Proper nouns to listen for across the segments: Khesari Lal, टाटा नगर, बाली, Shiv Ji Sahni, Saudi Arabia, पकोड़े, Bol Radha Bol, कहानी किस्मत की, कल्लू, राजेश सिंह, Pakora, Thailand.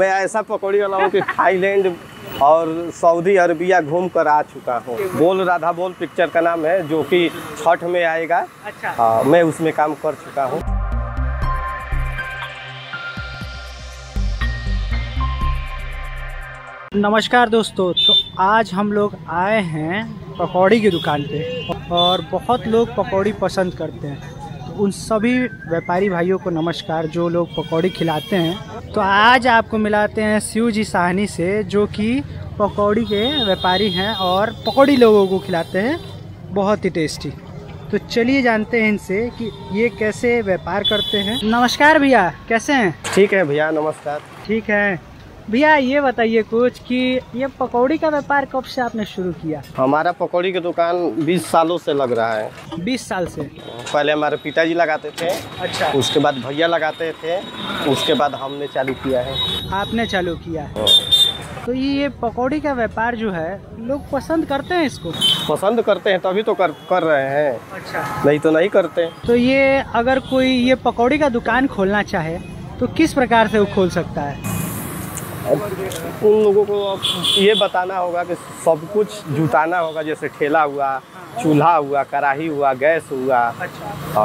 मैं ऐसा पकौड़ी वाला हूँ कि थाईलैंड और सऊदी अरबिया घूम कर आ चुका हूँ। बोल राधा बोल पिक्चर का नाम है, जो कि 6 में आएगा। अच्छा। मैं उसमें काम कर चुका हूँ। नमस्कार दोस्तों, तो आज हम लोग आए हैं पकौड़ी की दुकान पे, और बहुत लोग पकौड़ी पसंद करते हैं। तो उन सभी व्यापारी भाइयों को नमस्कार जो लोग पकौड़ी खिलाते हैं। तो आज आपको मिलाते हैं शिव जी साहनी से, जो कि पकौड़ी के व्यापारी हैं और पकौड़ी लोगों को खिलाते हैं, बहुत ही टेस्टी। तो चलिए जानते हैं इनसे कि ये कैसे व्यापार करते हैं। नमस्कार भैया, कैसे हैं? ठीक है भैया, नमस्कार। ठीक है भैया, ये बताइए कुछ कि ये पकौड़ी का व्यापार कब से आपने शुरू किया? हमारा पकौड़ी की दुकान 20 सालों से लग रहा है। 20 साल से? पहले हमारे पिताजी लगाते थे। अच्छा। उसके बाद भैया लगाते थे, उसके बाद हमने चालू किया है। आपने चालू किया है। तो ये पकौड़ी का व्यापार जो है, लोग पसंद करते हैं, इसको पसंद करते हैं तभी तो कर रहे हैं। अच्छा, नहीं तो नहीं करते। तो ये अगर कोई ये पकौड़ी का दुकान खोलना चाहे तो किस प्रकार से वो खोल सकता है? उन लोगों को ये बताना होगा कि सब कुछ जुटाना होगा, जैसे ठेला हुआ, चूल्हा हुआ, कड़ाही हुआ, गैस हुआ। अच्छा।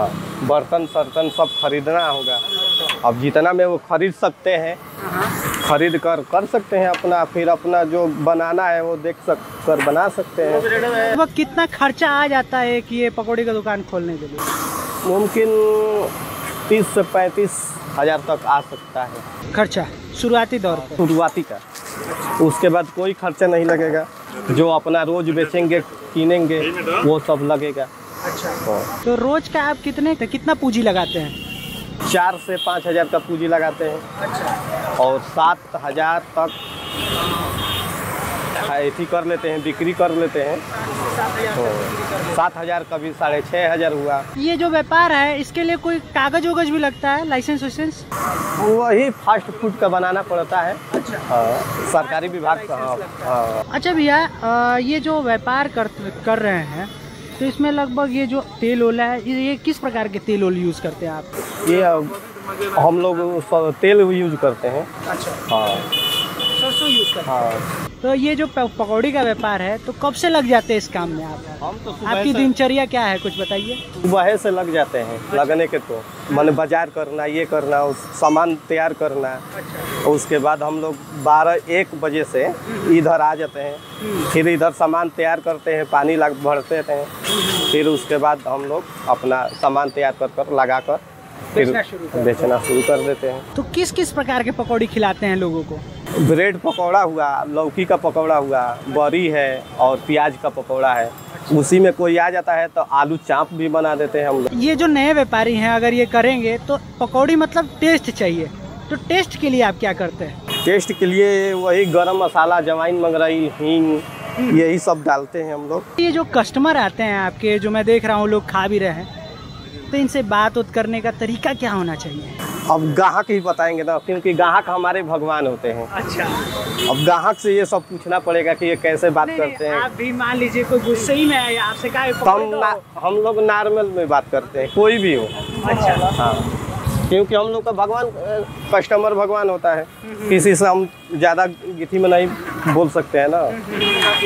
बर्तन सर्तन सब खरीदना होगा। अब जितना में वो खरीद सकते हैं, खरीद कर सकते हैं अपना, फिर अपना जो बनाना है वो कर बना सकते हैं। वो कितना खर्चा आ जाता है कि ये पकौड़ी का दुकान खोलने के लिए? मुमकिन 30 से 35 हज़ार तक आ सकता है खर्चा, शुरुआती दौर पर, शुरुआती का। उसके बाद कोई खर्चा नहीं लगेगा, जो अपना रोज बेचेंगे कीनेंगे वो सब लगेगा। अच्छा। तो रोज का आप कितना पूंजी लगाते हैं? 4 से 5 हज़ार का पूंजी लगाते हैं। अच्छा। और 7 हज़ार तक ऐसी कर लेते हैं, बिक्री कर लेते हैं। तो 7 हज़ार कभी 6,500 हुआ। ये जो व्यापार है, इसके लिए कोई कागज वगज भी लगता है, लाइसेंस वाइसेंस? वही फास्ट फूड का बनाना पड़ता है। अच्छा। सरकारी विभाग का। अच्छा भैया, ये जो व्यापार कर रहे हैं, तो इसमें लगभग ये जो तेल ओला है, ये किस प्रकार के तेल ओल यूज करते हैं आप? ये हम लोग तेल यूज करते हैं। अच्छा। सरसों यूज करते हैं। तो ये जो पकौड़ी का व्यापार है, तो कब से लग जाते हैं इस काम में आप? हम तो आपकी दिनचर्या क्या है, कुछ बताइए। सुबह से लग जाते हैं। अच्छा। लगने के तो मैंने बाजार करना, ये करना, सामान तैयार करना। अच्छा। उसके बाद हम लोग 12-1 बजे से इधर आ जाते हैं, फिर इधर सामान तैयार करते हैं, पानी भरते हैं, फिर उसके बाद हम लोग अपना सामान तैयार कर लगा कर फिर बेचना शुरू कर देते हैं। तो किस किस प्रकार के पकौड़ी खिलाते हैं लोगों को? ब्रेड पकौड़ा हुआ, लौकी का पकौड़ा हुआ, बरी है और प्याज का पकौड़ा है। उसी में कोई आ जाता है तो आलू चाप भी बना देते हैं हम लोग। ये जो नए व्यापारी हैं, अगर ये करेंगे तो पकौड़ी मतलब टेस्ट चाहिए, तो टेस्ट के लिए आप क्या करते हैं? टेस्ट के लिए वही गरम मसाला, अजवाइन, मंगरई, हींग, यही सब डालते हैं हम लोग। ये जो कस्टमर आते हैं आपके, जो मैं देख रहा हूँ लोग खा भी रहे हैं, तो इनसे बात करने का तरीका क्या होना चाहिए? अब ग्राहक ही बताएंगे ना, क्योंकि ग्राहक हमारे भगवान होते हैं। अच्छा। अब ग्राहक से ये सब पूछना पड़ेगा कि ये कैसे बात करते हैं। आप भी मान लीजिए कोई गुस्से ही में आया आपसे, हम लोग नॉर्मल में बात करते हैं, कोई भी हो। अच्छा। हाँ, क्योंकि हम लोग का भगवान, कस्टमर भगवान होता है, किसी से हम ज़्यादा गिठी में नहीं बोल सकते हैं ना,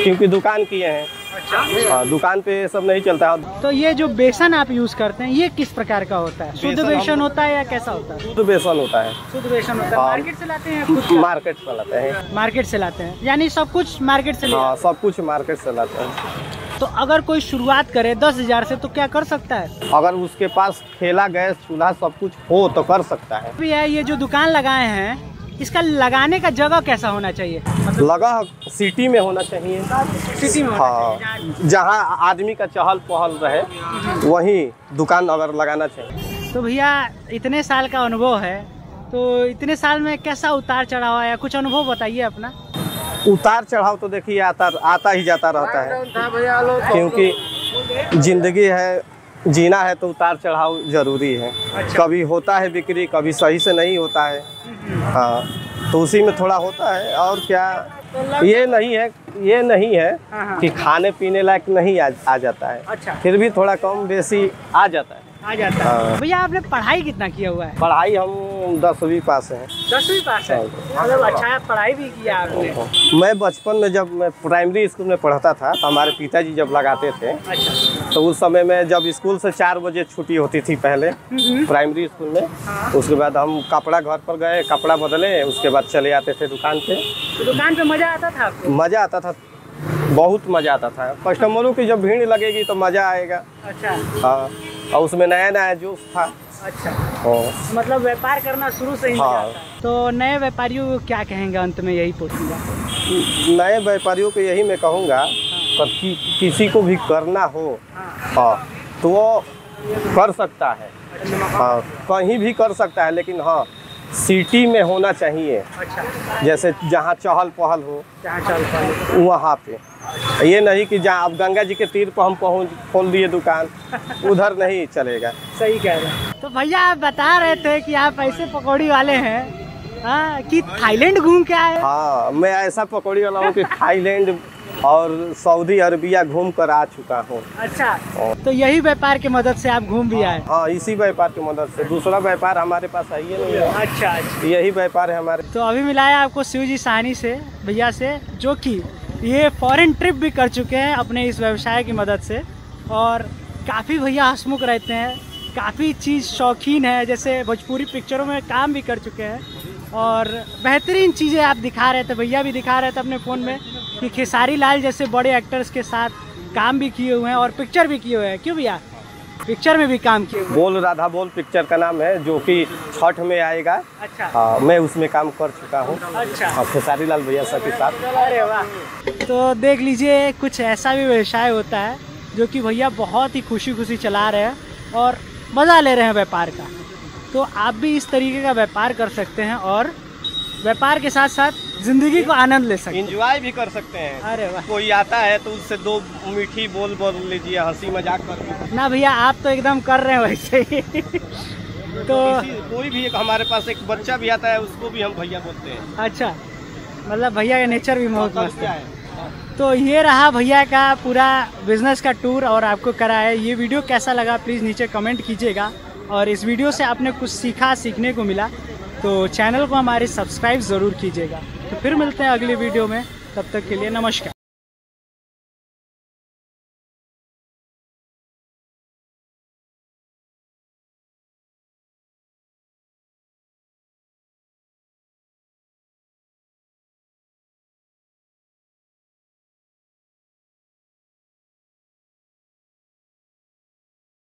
क्योंकि दुकान किए हैं। अच्छा। दुकान पे सब नहीं चलता है। तो ये जो बेसन आप यूज करते हैं, ये किस प्रकार का होता है? शुद्ध बेसन होता है या कैसा होता है? शुद्ध बेसन होता है। शुद्ध बेसन होता है। मार्केट से लाते हैं? मार्केट से लाते हैं। मार्केट से लाते हैं, यानी सब कुछ मार्केट से? हाँ, सब कुछ मार्केट से लाते हैं। तो अगर कोई शुरुआत करे 10 हज़ार से, तो क्या कर सकता है? अगर उसके पास ठेला, गैस, चूल्हा सब कुछ हो तो कर सकता है। भैया, ये जो दुकान लगाए हैं, इसका लगाने का जगह कैसा होना चाहिए? मतलब लगा सिटी में होना चाहिए। सिटी में? हाँ, जहाँ आदमी का चहल पहल रहे, वहीं दुकान अगर लगाना चाहिए। तो भैया, इतने साल का अनुभव है, तो इतने साल में कैसा उतार चढ़ाव आया, कुछ अनुभव बताइए अपना। उतार चढ़ाव तो देखिए आता ही जाता रहता है, क्योंकि जिंदगी है, जीना है, तो उतार चढ़ाव जरूरी है। अच्छा। कभी होता है बिक्री, कभी सही से नहीं होता है। हाँ, तो उसी में थोड़ा होता है, और क्या। ये नहीं है कि खाने पीने लायक नहीं आ जाता है। अच्छा। फिर भी थोड़ा कम बेसी आ जाता है। भैया, आपने पढ़ाई कितना किया हुआ है? पढ़ाई हम हम 10वीं पास हैं। 10वीं पास है, मतलब अच्छा पढ़ाई भी किया आपने। मैं बचपन में जब मैं प्राइमरी स्कूल में पढ़ता था तो हमारे पिताजी जब लगाते थे, अच्छा, तो उस समय में जब स्कूल से 4 बजे छुट्टी होती थी पहले प्राइमरी स्कूल में, उसके बाद हम कपड़ा घर पर गए, कपड़ा बदले, उसके बाद चले आते थे दुकान पे। दुकान पे मज़ा आता था? मज़ा आता था, बहुत मज़ा आता था। कस्टमरों की जब भीड़ लगेगी तो मज़ा आएगा। अच्छा, हाँ, और उसमें नया नया जोश था। अच्छा, मतलब व्यापार करना शुरू से ही। हाँ। तो नए व्यापारियों को क्या कहेंगे, अंत में यही पूछूंगा। नए व्यापारियों को यही मैं कहूँगा, हाँ, किसी को भी करना हो, हाँ, तो वो कर सकता है। अच्छा। हाँ, कहीं भी कर सकता है, लेकिन हाँ, सिटी में होना चाहिए। अच्छा। जैसे जहाँ चहल पहल हो, वहाँ पे, ये नहीं कि जहाँ आप गंगा जी के तीर पर हम खोल दिए दुकान, उधर नहीं चलेगा। सही कह रहे हैं। तो भैया आप बता रहे थे कि आप ऐसे पकौड़ी वाले हैं, हाँ, कि थाईलैंड घूम के आए। हाँ, मैं ऐसा पकौड़ी वाला हूँ कि थाईलैंड और सऊदी अरबिया घूम कर आ चुका हूँ। अच्छा, तो यही व्यापार की मदद से आप घूम भी आए? हाँ, इसी व्यापार की मदद से, दूसरा व्यापार हमारे पास आई नहीं है। अच्छा, अच्छा, यही व्यापार है हमारे। तो अभी मिला है आपको शिव जी साहनी से, भैया से, जो कि ये फॉरेन ट्रिप भी कर चुके हैं अपने इस व्यवसाय की मदद से, और काफ़ी भैया हंसमुख रहते हैं, काफ़ी चीज़ शौकीन है, जैसे भोजपुरी पिक्चरों में काम भी कर चुके हैं, और बेहतरीन चीज़ें आप दिखा रहे थे, भैया भी दिखा रहे थे अपने फ़ोन में कि खेसारी लाल जैसे बड़े एक्टर्स के साथ काम भी किए हुए हैं और पिक्चर भी किए हुए हैं। क्यों भैया, पिक्चर में भी काम किए? बोल राधा बोल पिक्चर का नाम है, जो कि 6 में आएगा। अच्छा। हाँ, मैं उसमें काम कर चुका हूँ। अच्छा, खेसारी लाल भैया सर के साथ। अरे वाह। तो देख लीजिए, कुछ ऐसा भी व्यवसाय होता है जो कि भैया बहुत ही खुशी खुशी चला रहे हैं और मज़ा ले रहे हैं व्यापार का। तो आप भी इस तरीके का व्यापार कर सकते हैं और व्यापार के साथ साथ जिंदगी को आनंद ले सकते हैं, एंजॉय भी कर सकते हैं। अरे वाह। कोई आता है तो उससे 2 मीठी बोल लीजिए, हंसी मजाक कर लीजिए ना। भैया आप तो एकदम कर रहे हैं वैसे ही। तो कोई भी, एक हमारे पास एक बच्चा भी आता है, उसको भी हम भैया बोलते हैं। अच्छा, मतलब भैया का नेचर भी बहुत मस्त है। तो ये रहा भैया का पूरा बिजनेस का टूर और आपको कराया। ये वीडियो कैसा लगा प्लीज़ नीचे कमेंट कीजिएगा, और इस वीडियो से आपने कुछ सीखा, सीखने को मिला तो चैनल को हमारे सब्सक्राइब ज़रूर कीजिएगा। तो फिर मिलते हैं अगली वीडियो में, तब तक के लिए नमस्कार।